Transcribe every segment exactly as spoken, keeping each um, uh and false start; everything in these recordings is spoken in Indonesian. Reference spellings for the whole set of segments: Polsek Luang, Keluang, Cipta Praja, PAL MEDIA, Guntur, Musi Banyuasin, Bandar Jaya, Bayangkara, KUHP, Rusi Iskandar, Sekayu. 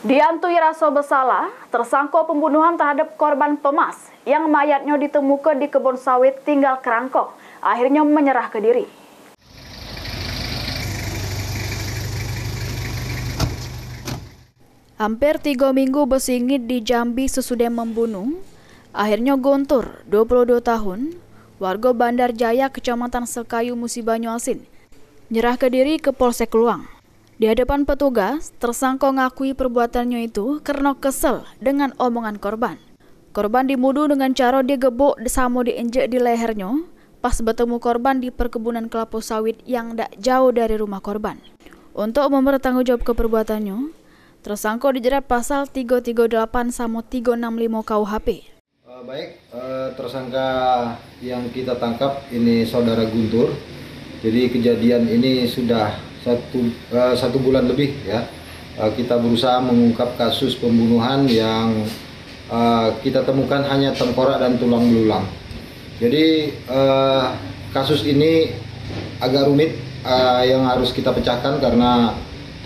Diantui rasa bersalah, tersangka pembunuhan terhadap korban Pemas yang mayatnya ditemukan di kebun sawit tinggal kerangkong, akhirnya menyerah ke diri. Hampir tiga minggu bersingit di Jambi sesudah membunuh, akhirnya Guntur, dua puluh dua tahun, warga Bandar Jaya, Kecamatan Sekayu, Musi Banyuasin, nyerah ke diri ke Polsek Luang. Di hadapan petugas, tersangka ngakui perbuatannya itu karena kesel dengan omongan korban. Korban dimuduh dengan cara digebuk sama diinjek di lehernya pas bertemu korban di perkebunan kelapa sawit yang tidak jauh dari rumah korban. Untuk mempertanggungjawab keperbuatannya, tersangka dijerat pasal tiga tiga delapan sama tiga enam lima K U H P. Baik, tersangka yang kita tangkap ini saudara Guntur. Jadi kejadian ini sudah Satu, uh, satu bulan lebih ya, uh, kita berusaha mengungkap kasus pembunuhan yang uh, kita temukan hanya tengkorak dan tulang belulang. Jadi uh, kasus ini agak rumit uh, yang harus kita pecahkan karena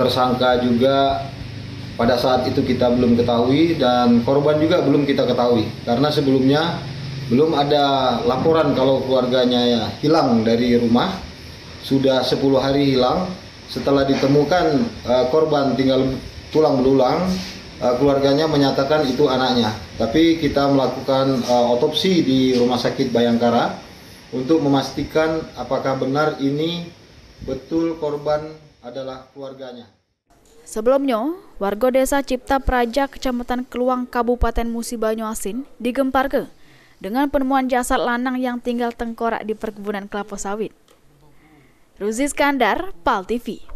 tersangka juga pada saat itu kita belum ketahui dan korban juga belum kita ketahui. Karena sebelumnya belum ada laporan kalau keluarganya ya, hilang dari rumah, sudah sepuluh hari hilang. Setelah ditemukan korban tinggal tulang belulang, keluarganya menyatakan itu anaknya. Tapi kita melakukan otopsi di Rumah Sakit Bayangkara untuk memastikan apakah benar ini betul korban adalah keluarganya. Sebelumnya, warga desa Cipta Praja, Kecamatan Keluang, Kabupaten Musi Banyuasin digemparkan dengan penemuan jasad lanang yang tinggal tengkorak di perkebunan kelapa sawit. Rusi Iskandar, P A L T V.